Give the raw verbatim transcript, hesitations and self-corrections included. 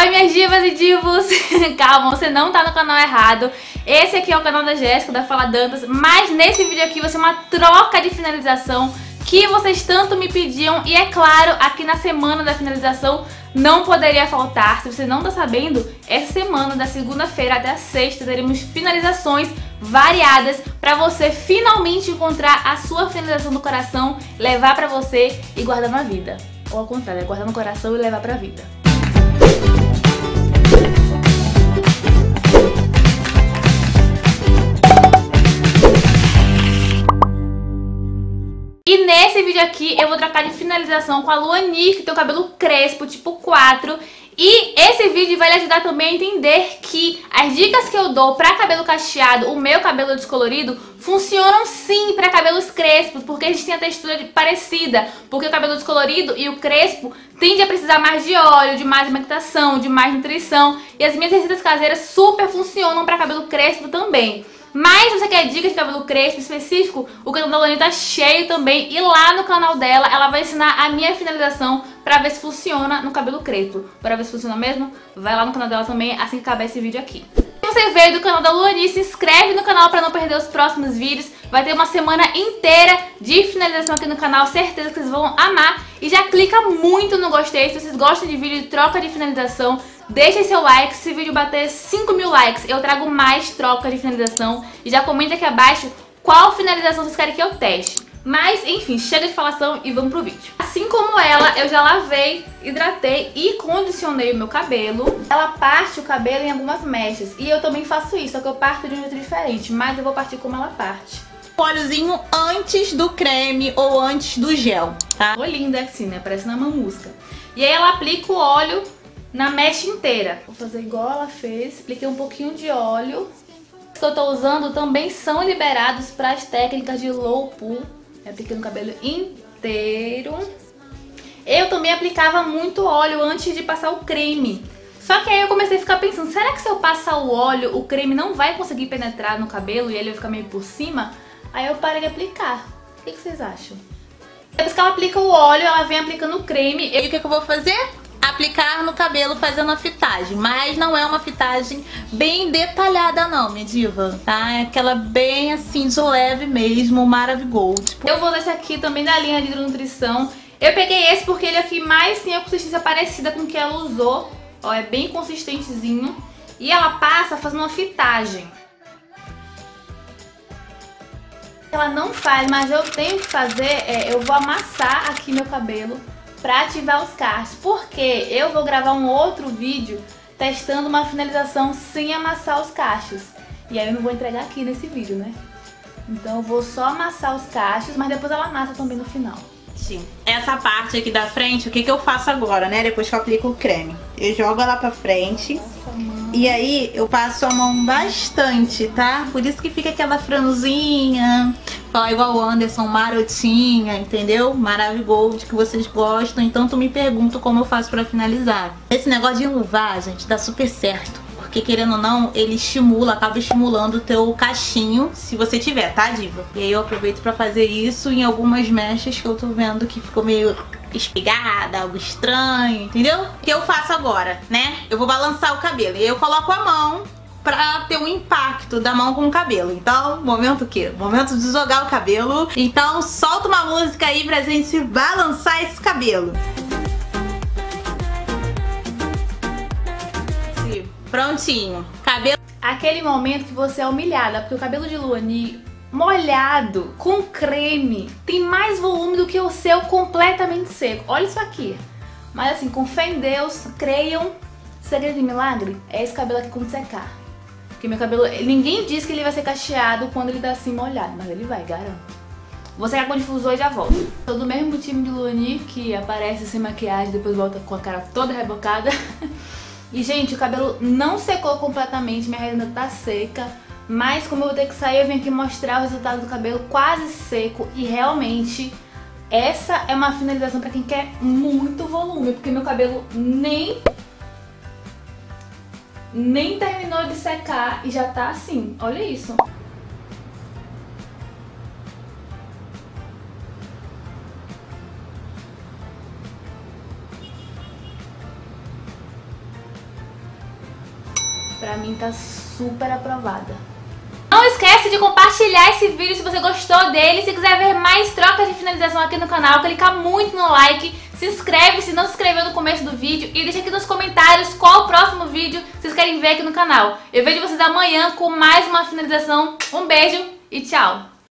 Oi minhas divas e divos, calma, você não tá no canal errado. Esse aqui é o canal da Jéssica, da Fala Dantas, mas nesse vídeo aqui vai ser uma troca de finalização que vocês tanto me pediam e é claro, aqui na semana da finalização não poderia faltar. Se você não tá sabendo, essa semana da segunda-feira até a sexta teremos finalizações variadas pra você finalmente encontrar a sua finalização do coração, levar pra você e guardar na vida. Ou ao contrário, é guardar no coração e levar pra vida. E nesse vídeo aqui eu vou trocar de finalização com a Luany, que tem o cabelo crespo, tipo quatro. E esse vídeo vai lhe ajudar também a entender que as dicas que eu dou pra cabelo cacheado, o meu cabelo descolorido, funcionam sim pra cabelos crespos, porque eles têm a textura parecida, porque o cabelo descolorido e o crespo tende a precisar mais de óleo, de mais alimentação, de mais nutrição, e as minhas receitas caseiras super funcionam pra cabelo crespo também. Mas se você quer dicas de cabelo crespo específico, o canal da Luany tá cheio também. E lá no canal dela, ela vai ensinar a minha finalização pra ver se funciona no cabelo crespo. Pra ver se funciona mesmo, vai lá no canal dela também assim que acabar esse vídeo aqui. Se você veio do canal da Luany, se inscreve no canal pra não perder os próximos vídeos. Vai ter uma semana inteira de finalização aqui no canal, certeza que vocês vão amar. E já clica muito no gostei, se vocês gostam de vídeo de troca de finalização. Deixem seu like, se o vídeo bater cinco mil likes, eu trago mais trocas de finalização. E já comenta aqui abaixo qual finalização vocês querem que eu teste. Mas, enfim, chega de falação e vamos pro vídeo. Assim como ela, eu já lavei, hidratei e condicionei o meu cabelo. Ela parte o cabelo em algumas mechas. E eu também faço isso, só que eu parto de um jeito diferente. Mas eu vou partir como ela parte. O óleozinho antes do creme ou antes do gel, tá? Ficou linda assim, né? Parece uma mamusca. E aí ela aplica o óleo na mecha inteira. Vou fazer igual ela fez. Apliquei um pouquinho de óleo. Os que eu tô usando também são liberados para as técnicas de low pull. Eu apliquei no cabelo inteiro. Eu também aplicava muito óleo antes de passar o creme. Só que aí eu comecei a ficar pensando, será que se eu passar o óleo, o creme não vai conseguir penetrar no cabelo e ele vai ficar meio por cima? Aí eu parei de aplicar. O que vocês acham? Depois que ela aplica o óleo, ela vem aplicando o creme. E o que eu vou fazer? Aplicar no cabelo fazendo a fitagem, mas não é uma fitagem bem detalhada não, minha diva, tá? É aquela bem assim, de leve mesmo, Maravigold. Tipo... Eu vou nesse aqui também da linha de hidronutrição. Eu peguei esse porque ele aqui mais tem a consistência parecida com o que ela usou. Ó, é bem consistentezinho. E ela passa fazendo uma fitagem. Ela não faz, mas eu tenho que fazer, é, eu vou amassar aqui meu cabelo pra ativar os cachos, porque eu vou gravar um outro vídeo testando uma finalização sem amassar os cachos. E aí eu não vou entregar aqui nesse vídeo, né? Então eu vou só amassar os cachos, mas depois ela amassa também no final. Sim. Essa parte aqui da frente, o que que eu faço agora, né? Depois que eu aplico o creme. Eu jogo ela pra frente. Nossa, e aí eu passo a mão bastante, tá? Por isso que fica aquela franzinha... Falar igual o Anderson, marotinha, entendeu? Maravigold, que vocês gostam. Então tu me pergunta como eu faço pra finalizar. Esse negócio de enluvar, gente, dá super certo. Porque querendo ou não, ele estimula, acaba estimulando o teu cachinho, se você tiver, tá, diva? E aí eu aproveito pra fazer isso em algumas mechas que eu tô vendo que ficou meio... espigada, algo estranho, entendeu? O que eu faço agora, né? Eu vou balançar o cabelo e eu coloco a mão pra ter o impacto da mão com o cabelo. Então, momento o quê? Momento de jogar o cabelo. Então, solta uma música aí pra gente balançar esse cabelo. Sim, prontinho. Cabelo... Aquele momento que você é humilhada, porque o cabelo de Luany molhado, com creme, tem mais volume do que o seu completamente seco. Olha isso aqui. Mas assim, com fé em Deus, creiam, segredo de milagre é esse cabelo aqui quando secar. Porque meu cabelo, ninguém diz que ele vai ser cacheado quando ele dá assim molhado, mas ele vai, garanto. Vou secar com difusor e já volto. Sou do mesmo time de Luany, que aparece sem maquiagem, depois volta com a cara toda rebocada. E gente, o cabelo não secou completamente, minha raiz ainda tá seca. Mas como eu vou ter que sair, eu vim aqui mostrar o resultado do cabelo quase seco. E realmente, essa é uma finalização pra quem quer muito volume, porque meu cabelo nem... Nem terminou de secar e já tá assim, olha isso. pra mim tá super aprovada. Não esquece de compartilhar esse vídeo se você gostou dele. Se quiser ver mais trocas de finalização aqui no canal, clica muito no like, se inscreve se não se inscreveu no começo do vídeo e deixa aqui nos comentários qual o próximo vídeo vocês querem ver aqui no canal. Eu vejo vocês amanhã com mais uma finalização. Um beijo e tchau!